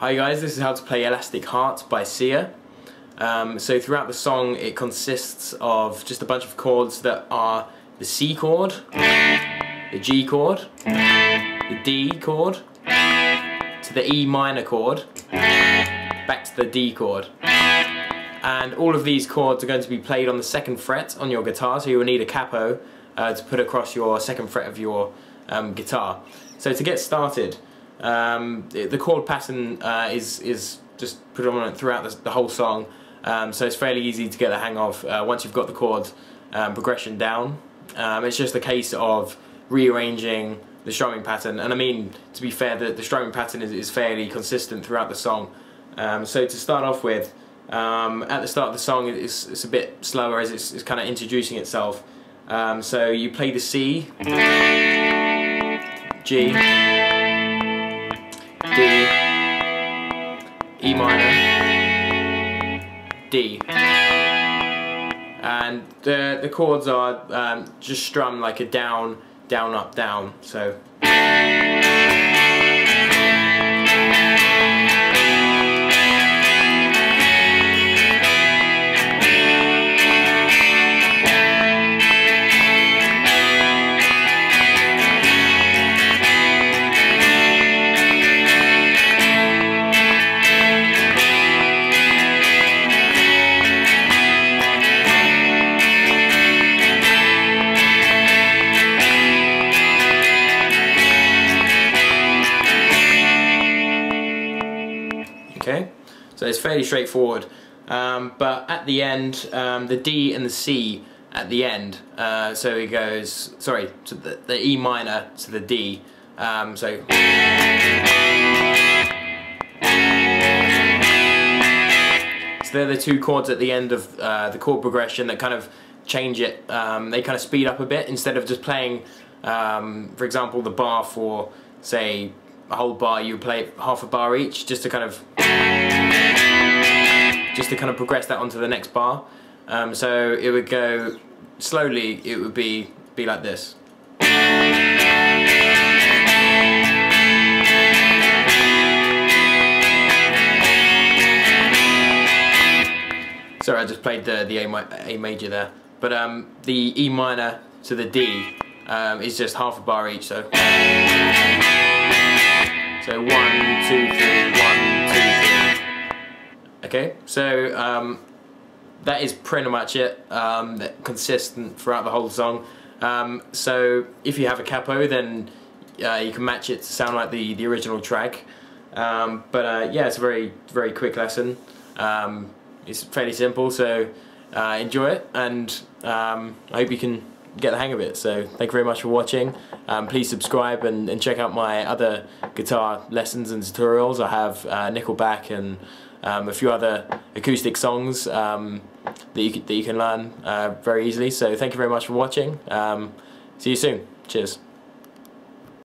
Hi guys, this is how to play Elastic Heart by Sia. So throughout the song it consists of just a bunch of chords that are the C chord, the G chord, the D chord, to the E minor chord, back to the D chord. And all of these chords are going to be played on the second fret on your guitar, so you will need a capo to put across your second fret of your guitar. So to get started, the chord pattern is just predominant throughout the whole song, so it's fairly easy to get the hang of once you've got the chord progression down. It's just a case of rearranging the strumming pattern, and I mean, to be fair, the strumming pattern is fairly consistent throughout the song. So to start off with, at the start of the song it's a bit slower as it's kind of introducing itself. So you play the C, G, D, E minor, D, and the chords are just strummed like a down, down, up, down. So so it's fairly straightforward, but at the end, the D and the C at the end, so it goes, sorry, to the E minor to the D, so... So they're the two chords at the end of the chord progression that kind of change it. They kind of speed up a bit instead of just playing, for example, the bar for, say, a whole bar, you play half a bar each just to kind of progress that onto the next bar. So it would go slowly, it would be like this. Sorry, I just played the A major there, but the E minor to the D is just half a bar each, so. So 1, 2, 3, 1, 2, 3. Okay, so that is pretty much it, consistent throughout the whole song. So if you have a capo, then you can match it to sound like the original track. But yeah, it's a very, very quick lesson. It's fairly simple, so enjoy it, and I hope you can get the hang of it. So thank you very much for watching. Please subscribe and check out my other guitar lessons and tutorials. I have Nickelback and a few other acoustic songs that you can learn very easily. So thank you very much for watching. See you soon. Cheers.